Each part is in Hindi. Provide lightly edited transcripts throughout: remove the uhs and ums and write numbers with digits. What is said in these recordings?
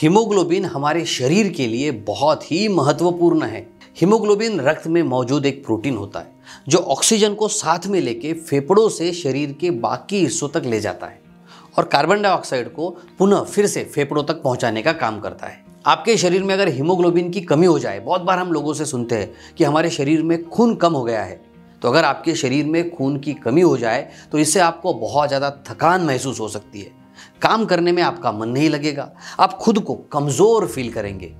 हीमोग्लोबिन हमारे शरीर के लिए बहुत ही महत्वपूर्ण है। हीमोग्लोबिन रक्त में मौजूद एक प्रोटीन होता है जो ऑक्सीजन को साथ में लेके फेफड़ों से शरीर के बाकी हिस्सों तक ले जाता है और कार्बन डाइऑक्साइड को पुनः फिर से फेफड़ों तक पहुंचाने का काम करता है। आपके शरीर में अगर हीमोग्लोबिन की कमी हो जाए, बहुत बार हम लोगों से सुनते हैं कि हमारे शरीर में खून कम हो गया है, तो अगर आपके शरीर में खून की कमी हो जाए तो इससे आपको बहुत ज़्यादा थकान महसूस हो सकती है, काम करने में आपका मन नहीं लगेगा, आप खुद को कमज़ोर फील करेंगे,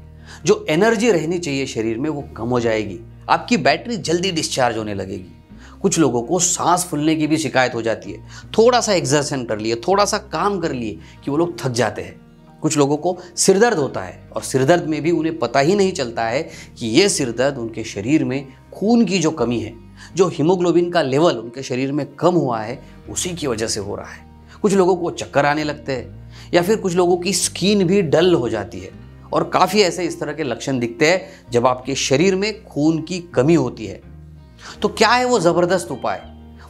जो एनर्जी रहनी चाहिए शरीर में वो कम हो जाएगी, आपकी बैटरी जल्दी डिस्चार्ज होने लगेगी। कुछ लोगों को सांस फूलने की भी शिकायत हो जाती है, थोड़ा सा एक्सरसाइज कर लिए, थोड़ा सा काम कर लिए कि वो लोग थक जाते हैं। कुछ लोगों को सिरदर्द होता है और सिरदर्द में भी उन्हें पता ही नहीं चलता है कि ये सिरदर्द उनके शरीर में खून की जो कमी है, जो हीमोग्लोबिन का लेवल उनके शरीर में कम हुआ है, उसी की वजह से हो रहा है। कुछ लोगों को चक्कर आने लगते हैं या फिर कुछ लोगों की स्किन भी डल हो जाती है और काफ़ी ऐसे इस तरह के लक्षण दिखते हैं जब आपके शरीर में खून की कमी होती है। तो क्या है वो ज़बरदस्त उपाय,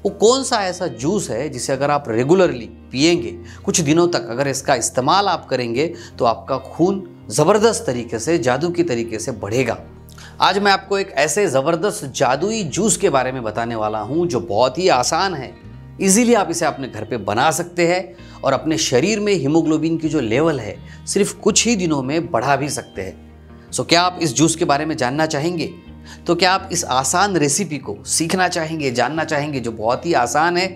वो कौन सा ऐसा जूस है जिसे अगर आप रेगुलरली पिएंगे, कुछ दिनों तक अगर इसका इस्तेमाल आप करेंगे तो आपका खून ज़बरदस्त तरीके से, जादू की तरीके से बढ़ेगा। आज मैं आपको एक ऐसे ज़बरदस्त जादुई जूस के बारे में बताने वाला हूँ जो बहुत ही आसान है, इजीली आप इसे अपने घर पे बना सकते हैं और अपने शरीर में हीमोग्लोबिन की जो लेवल है सिर्फ कुछ ही दिनों में बढ़ा भी सकते हैं। सो क्या आप इस जूस के बारे में जानना चाहेंगे? तो क्या आप इस आसान रेसिपी को सीखना चाहेंगे, जानना चाहेंगे, जो बहुत ही आसान है,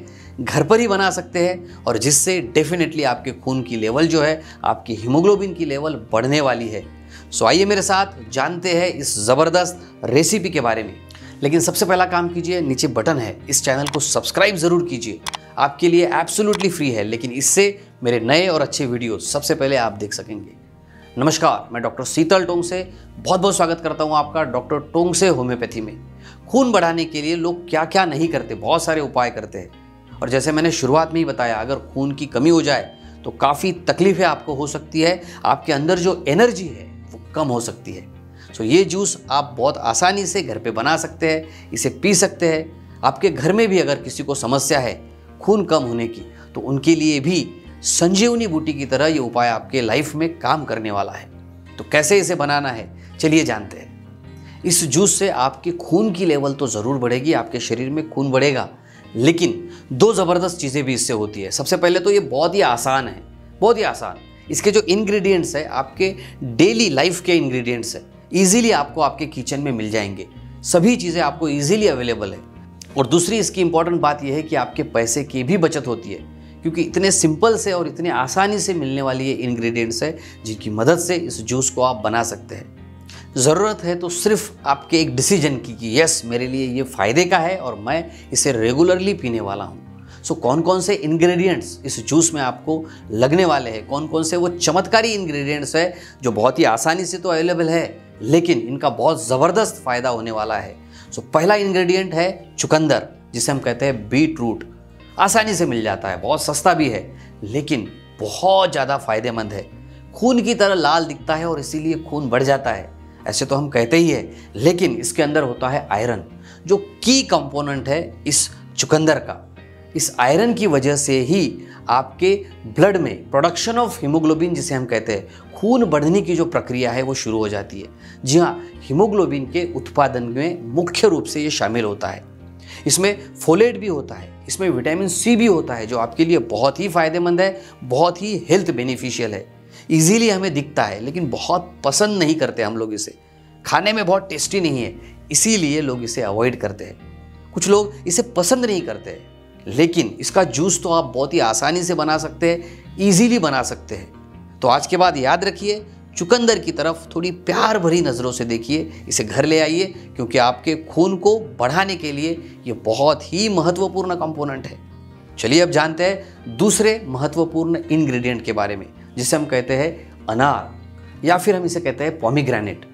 घर पर ही बना सकते हैं और जिससे डेफिनेटली आपके खून की लेवल जो है, आपकी हीमोग्लोबिन की लेवल बढ़ने वाली है। सो आइए मेरे साथ जानते हैं इस ज़बरदस्त रेसिपी के बारे में। लेकिन सबसे पहला काम कीजिए, नीचे बटन है, इस चैनल को सब्सक्राइब ज़रूर कीजिए, आपके लिए एब्सोल्युटली फ्री है, लेकिन इससे मेरे नए और अच्छे वीडियो सबसे पहले आप देख सकेंगे। नमस्कार, मैं डॉक्टर शीतल टोंग से बहुत बहुत स्वागत करता हूं आपका डॉक्टर टोंग से होम्योपैथी में। खून बढ़ाने के लिए लोग क्या क्या नहीं करते, बहुत सारे उपाय करते हैं और जैसे मैंने शुरुआत में ही बताया, अगर खून की कमी हो जाए तो काफ़ी तकलीफें आपको हो सकती है, आपके अंदर जो एनर्जी है वो कम हो सकती है। सो ये जूस आप बहुत आसानी से घर पर बना सकते हैं, इसे पी सकते हैं। आपके घर में भी अगर किसी को समस्या है खून कम होने की, तो उनके लिए भी संजीवनी बूटी की तरह ये उपाय आपके लाइफ में काम करने वाला है। तो कैसे इसे बनाना है, चलिए जानते हैं। इस जूस से आपके खून की लेवल तो ज़रूर बढ़ेगी, आपके शरीर में खून बढ़ेगा, लेकिन दो ज़बरदस्त चीज़ें भी इससे होती है। सबसे पहले तो ये बहुत ही आसान है, बहुत ही आसान, इसके जो इंग्रेडिएंट्स है आपके डेली लाइफ के इंग्रेडिएंट्स है, ईजिली आपको आपके किचन में मिल जाएंगे, सभी चीज़ें आपको ईजिली अवेलेबल है। और दूसरी इसकी इंपॉर्टेंट बात यह है कि आपके पैसे की भी बचत होती है, क्योंकि इतने सिंपल से और इतने आसानी से मिलने वाली ये इंग्रेडिएंट्स है जिनकी मदद से इस जूस को आप बना सकते हैं। ज़रूरत है तो सिर्फ आपके एक डिसीजन की कि यस, मेरे लिए ये फ़ायदे का है और मैं इसे रेगुलरली पीने वाला हूँ। सो कौन कौन से इंग्रेडिएंट्स इस जूस में आपको लगने वाले हैं, कौन कौन से वो चमत्कारी इंग्रेडिएंट्स है जो बहुत ही आसानी से तो अवेलेबल है, लेकिन इनका बहुत ज़बरदस्त फ़ायदा होने वाला है। सो पहला इंग्रेडिएंट है चुकंदर, जिसे हम कहते हैं बीट रूट। आसानी से मिल जाता है, बहुत सस्ता भी है, लेकिन बहुत ज़्यादा फायदेमंद है। खून की तरह लाल दिखता है और इसीलिए खून बढ़ जाता है, ऐसे तो हम कहते ही है, लेकिन इसके अंदर होता है आयरन, जो की कंपोनेंट है इस चुकंदर का। इस आयरन की वजह से ही आपके ब्लड में प्रोडक्शन ऑफ हीमोग्लोबिन, जिसे हम कहते हैं, खून बढ़ने की जो प्रक्रिया है वो शुरू हो जाती है। जी हाँ, हीमोग्लोबिन के उत्पादन में मुख्य रूप से ये शामिल होता है। इसमें फोलेट भी होता है, इसमें विटामिन सी भी होता है, जो आपके लिए बहुत ही फायदेमंद है, बहुत ही हेल्थ बेनिफिशियल है। इजीली हमें दिखता है, लेकिन बहुत पसंद नहीं करते हम लोग इसे, खाने में बहुत टेस्टी नहीं है, इसीलिए लोग इसे अवॉइड करते हैं। कुछ लोग इसे पसंद नहीं करते, लेकिन इसका जूस तो आप बहुत ही आसानी से बना सकते हैं, ईजीली बना सकते हैं। तो आज के बाद याद रखिए, चुकंदर की तरफ थोड़ी प्यार भरी नज़रों से देखिए, इसे घर ले आइए, क्योंकि आपके खून को बढ़ाने के लिए ये बहुत ही महत्वपूर्ण कंपोनेंट है। चलिए अब जानते हैं दूसरे महत्वपूर्ण इंग्रेडिएंट के बारे में, जिसे हम कहते हैं अनार, या फिर हम इसे कहते हैं पोमीग्रेनेट।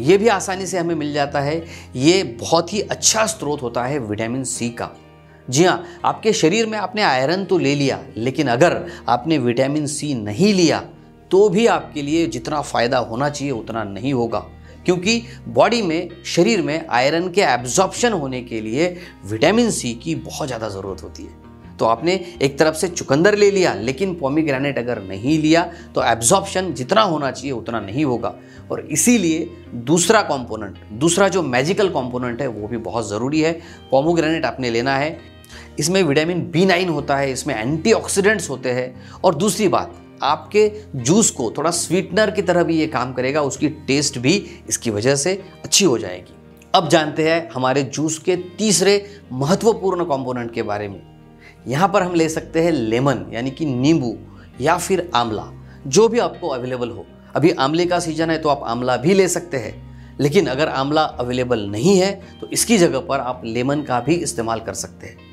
ये भी आसानी से हमें मिल जाता है, ये बहुत ही अच्छा स्रोत होता है विटामिन सी का। जी हाँ, आपके शरीर में आपने आयरन तो ले लिया, लेकिन अगर आपने विटामिन सी नहीं लिया तो भी आपके लिए जितना फ़ायदा होना चाहिए उतना नहीं होगा, क्योंकि बॉडी में, शरीर में आयरन के एब्जॉर्प्शन होने के लिए विटामिन सी की बहुत ज़्यादा ज़रूरत होती है। तो आपने एक तरफ से चुकंदर ले लिया, लेकिन पोमीग्रेनेट अगर नहीं लिया तो एब्जॉर्प्शन जितना होना चाहिए उतना नहीं होगा। और इसीलिए दूसरा कंपोनेंट, दूसरा जो मैजिकल कंपोनेंट है वो भी बहुत ज़रूरी है। पोमीग्रेनेट आपने लेना है, इसमें विटामिन B9 होता है, इसमें एंटीऑक्सीडेंट्स होते हैं। और दूसरी बात, आपके जूस को थोड़ा स्वीटनर की तरह भी ये काम करेगा, उसकी टेस्ट भी इसकी वजह से अच्छी हो जाएगी। अब जानते हैं हमारे जूस के तीसरे महत्वपूर्ण कंपोनेंट के बारे में। यहाँ पर हम ले सकते हैं लेमन यानी कि नींबू या फिर आंवला, जो भी आपको अवेलेबल हो। अभी आंवले का सीजन है तो आप आंवला भी ले सकते हैं, लेकिन अगर आंवला अवेलेबल नहीं है तो इसकी जगह पर आप लेमन का भी इस्तेमाल कर सकते हैं।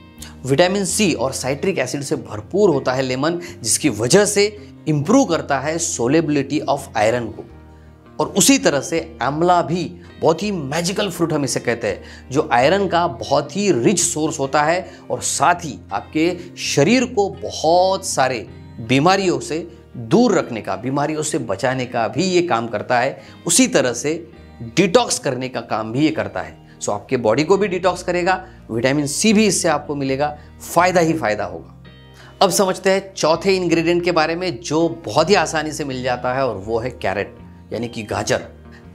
विटामिन C और साइट्रिक एसिड से भरपूर होता है लेमन, जिसकी वजह से इम्प्रूव करता है सोलेबिलिटी ऑफ आयरन को। और उसी तरह से आंवला भी बहुत ही मैजिकल फ्रूट हम इसे कहते हैं, जो आयरन का बहुत ही रिच सोर्स होता है और साथ ही आपके शरीर को बहुत सारे बीमारियों से दूर रखने का, बीमारियों से बचाने का भी ये काम करता है। उसी तरह से डिटॉक्स करने का काम भी ये करता है। सो आपके बॉडी को भी डिटॉक्स करेगा, विटामिन C भी इससे आपको मिलेगा, फ़ायदा ही फ़ायदा होगा। अब समझते हैं चौथे इंग्रेडिएंट के बारे में, जो बहुत ही आसानी से मिल जाता है, और वो है कैरेट यानी कि गाजर।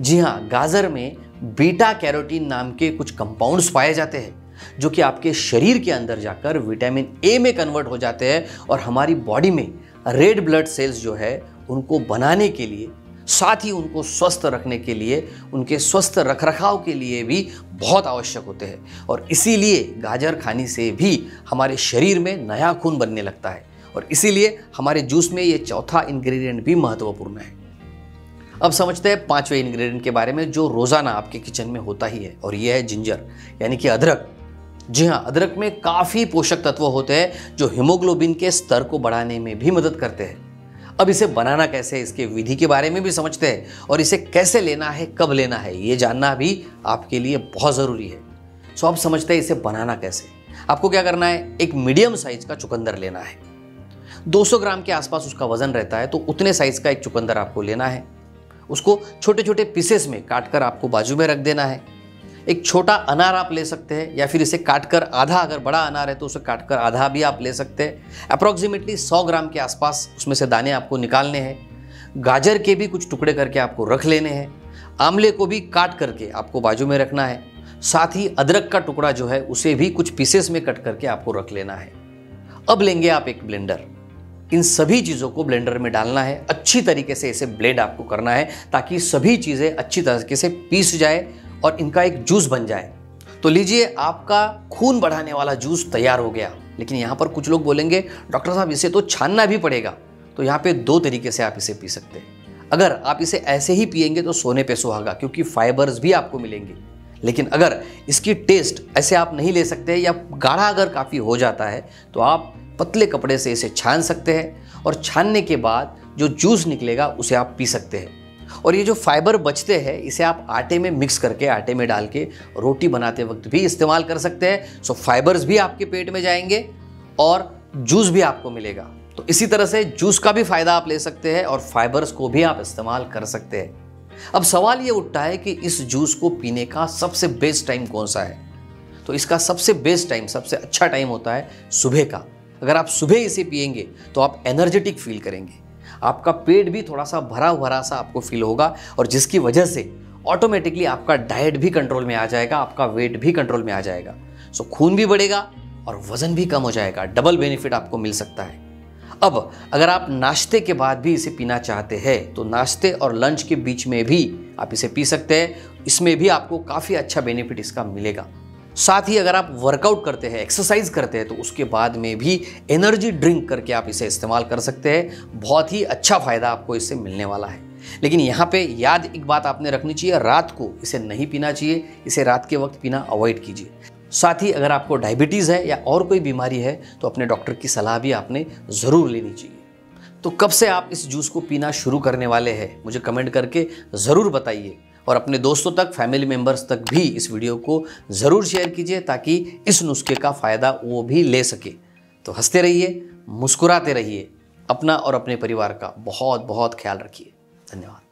जी हाँ, गाजर में बीटा कैरोटीन नाम के कुछ कंपाउंड्स पाए जाते हैं, जो कि आपके शरीर के अंदर जाकर विटामिन A में कन्वर्ट हो जाते हैं और हमारी बॉडी में रेड ब्लड सेल्स जो है उनको बनाने के लिए, साथ ही उनको स्वस्थ रखने के लिए, उनके स्वस्थ रखरखाव के लिए भी बहुत आवश्यक होते हैं। और इसीलिए गाजर खाने से भी हमारे शरीर में नया खून बनने लगता है, और इसीलिए हमारे जूस में ये चौथा इंग्रेडिएंट भी महत्वपूर्ण है। अब समझते हैं पांचवें इंग्रेडिएंट के बारे में, जो रोज़ाना आपके किचन में होता ही है, और यह है जिंजर यानी कि अदरक। जी हाँ, अदरक में काफ़ी पोषक तत्व होते हैं, जो हीमोग्लोबिन के स्तर को बढ़ाने में भी मदद करते हैं। अब इसे बनाना कैसे, इसके विधि के बारे में भी समझते हैं, और इसे कैसे लेना है, कब लेना है, ये जानना भी आपके लिए बहुत ज़रूरी है। सो अब समझते हैं इसे बनाना कैसे। आपको क्या करना है, एक मीडियम साइज का चुकंदर लेना है, 200 ग्राम के आसपास उसका वजन रहता है, तो उतने साइज का एक चुकंदर आपको लेना है। उसको छोटे छोटे पीसेस में काट कर आपको बाजू में रख देना है। एक छोटा अनार आप ले सकते हैं, या फिर इसे काटकर आधा, अगर बड़ा अनार है तो उसे काटकर आधा भी आप ले सकते हैं। अप्रॉक्सीमेटली 100 ग्राम के आसपास उसमें से दाने आपको निकालने हैं। गाजर के भी कुछ टुकड़े करके आपको रख लेने हैं। आंवले को भी काट करके आपको बाजू में रखना है। साथ ही अदरक का टुकड़ा जो है उसे भी कुछ पीसेस में कट करके आपको रख लेना है। अब लेंगे आप एक ब्लेंडर, इन सभी चीज़ों को ब्लेंडर में डालना है। अच्छी तरीके से इसे ब्लेंड आपको करना है, ताकि सभी चीज़ें अच्छी तरीके से पीस जाए और इनका एक जूस बन जाए। तो लीजिए, आपका खून बढ़ाने वाला जूस तैयार हो गया। लेकिन यहाँ पर कुछ लोग बोलेंगे, डॉक्टर साहब इसे तो छानना भी पड़ेगा। तो यहाँ पे दो तरीके से आप इसे पी सकते हैं। अगर आप इसे ऐसे ही पिएंगे तो सोने पे सुहागा, क्योंकि फाइबर्स भी आपको मिलेंगे। लेकिन अगर इसकी टेस्ट ऐसे आप नहीं ले सकते, या गाढ़ा अगर काफ़ी हो जाता है, तो आप पतले कपड़े से इसे छान सकते हैं, और छानने के बाद जो जूस निकलेगा उसे आप पी सकते हैं। और ये जो फाइबर बचते हैं इसे आप आटे में मिक्स करके, आटे में डाल के रोटी बनाते वक्त भी इस्तेमाल कर सकते हैं। सो फाइबर्स भी आपके पेट में जाएंगे और जूस भी आपको मिलेगा। तो इसी तरह से जूस का भी फ़ायदा आप ले सकते हैं और फाइबर्स को भी आप इस्तेमाल कर सकते हैं। अब सवाल ये उठता है कि इस जूस को पीने का सबसे बेस्ट टाइम कौन सा है। तो इसका सबसे बेस्ट टाइम, सबसे अच्छा टाइम होता है सुबह का। अगर आप सुबह इसे पिएंगे तो आप एनर्जेटिक फील करेंगे, आपका पेट भी थोड़ा सा भरा भरा सा आपको फील होगा, और जिसकी वजह से ऑटोमेटिकली आपका डाइट भी कंट्रोल में आ जाएगा, आपका वेट भी कंट्रोल में आ जाएगा। सो खून भी बढ़ेगा और वज़न भी कम हो जाएगा। डबल बेनिफिट आपको मिल सकता है। अब अगर आप नाश्ते के बाद भी इसे पीना चाहते हैं तो नाश्ते और लंच के बीच में भी आप इसे पी सकते हैं। इसमें भी आपको काफ़ी अच्छा बेनिफिट इसका मिलेगा। साथ ही अगर आप वर्कआउट करते हैं, एक्सरसाइज करते हैं, तो उसके बाद में भी एनर्जी ड्रिंक करके आप इसे इस्तेमाल कर सकते हैं। बहुत ही अच्छा फ़ायदा आपको इससे मिलने वाला है। लेकिन यहाँ पे याद एक बात आपने रखनी चाहिए, रात को इसे नहीं पीना चाहिए। इसे रात के वक्त पीना अवॉइड कीजिए। साथ ही अगर आपको डायबिटीज़ है या और कोई बीमारी है तो अपने डॉक्टर की सलाह भी आपने ज़रूर लेनी चाहिए। तो कब से आप इस जूस को पीना शुरू करने वाले हैं, मुझे कमेंट करके ज़रूर बताइए। और अपने दोस्तों तक, फैमिली मेम्बर्स तक भी इस वीडियो को ज़रूर शेयर कीजिए, ताकि इस नुस्खे का फ़ायदा वो भी ले सके। तो हंसते रहिए, मुस्कुराते रहिए, अपना और अपने परिवार का बहुत बहुत ख्याल रखिए। धन्यवाद।